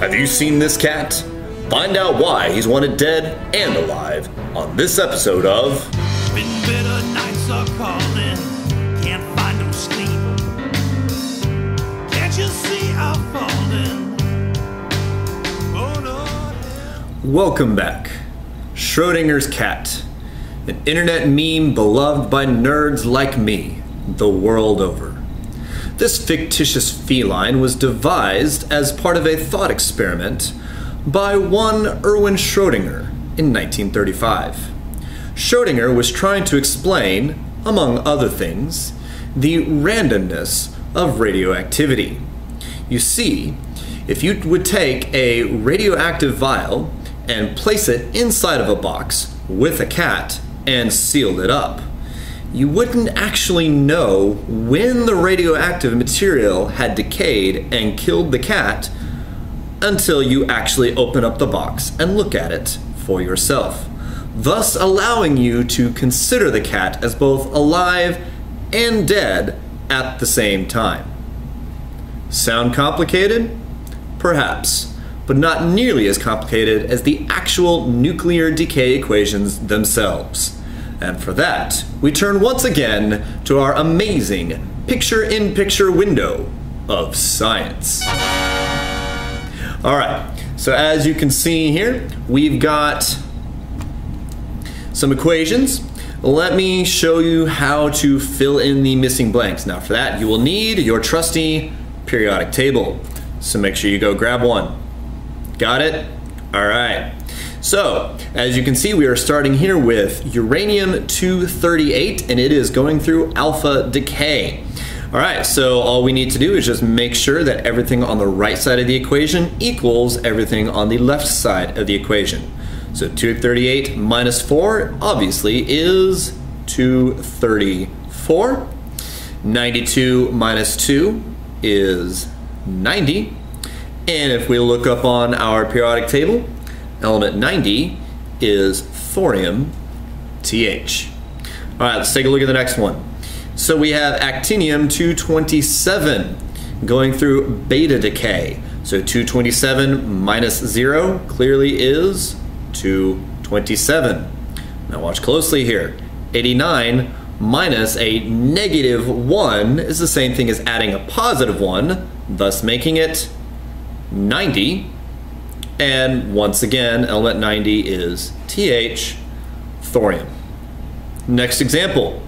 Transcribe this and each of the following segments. Have you seen this cat? Find out why he's wanted dead and alive on this episode of... Been better nights are calling, can't find no sleep. Can't you see I'm falling? Oh, no. Welcome back. Schrodinger's cat. An internet meme beloved by nerds like me, the world over. This fictitious feline was devised as part of a thought experiment by one Erwin Schrödinger in 1935. Schrödinger was trying to explain, among other things, the randomness of radioactivity. You see, if you would take a radioactive vial and place it inside of a box with a cat and sealed it up, you wouldn't actually know when the radioactive material had decayed and killed the cat until you actually open up the box and look at it for yourself, thus allowing you to consider the cat as both alive and dead at the same time. Sound complicated? Perhaps, but not nearly as complicated as the actual nuclear decay equations themselves. And for that, we turn once again to our amazing picture-in-picture window of science. All right, so as you can see here, we've got some equations. Let me show you how to fill in the missing blanks. Now for that, you will need your trusty periodic table. So make sure you go grab one. Got it? All right. So, as you can see, we are starting here with uranium-238, and it is going through alpha decay. All right, so all we need to do is just make sure that everything on the right side of the equation equals everything on the left side of the equation. So 238 minus 4 obviously is 234. 92 minus 2 is 90. And if we look up on our periodic table, element 90 is thorium, Th. All right, let's take a look at the next one. So we have actinium-227 going through beta decay. So 227 minus 0 clearly is 227. Now watch closely here. 89 minus a negative 1 is the same thing as adding a positive 1, thus making it 90. And once again, element 90 is Th, thorium. Next example,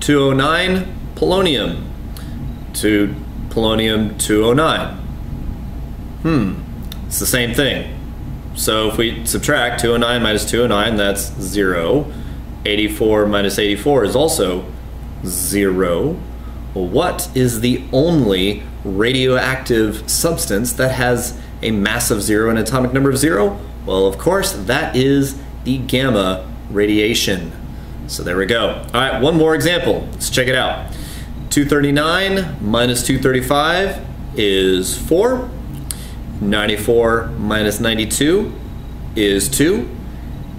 209 polonium to polonium 209. It's the same thing. So if we subtract 209 minus 209, that's 0. 84 minus 84 is also 0. Well, what is the only radioactive substance that has a mass of 0 and atomic number of 0? Well, of course, that is the gamma radiation. So there we go. All right, one more example. Let's check it out. 239 minus 235 is 4. 94 minus 92 is 2.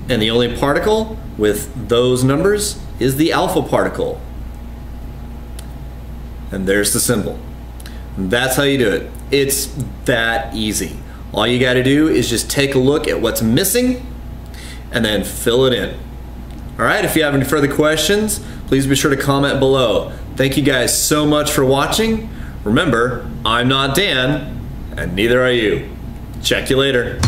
And the only particle with those numbers is the alpha particle. And there's the symbol. That's how you do it. It's that easy. All you gotta do is just take a look at what's missing and then fill it in. All right, if you have any further questions, please be sure to comment below. Thank you guys so much for watching. Remember, I'm not Dan, and neither are you. Check you later.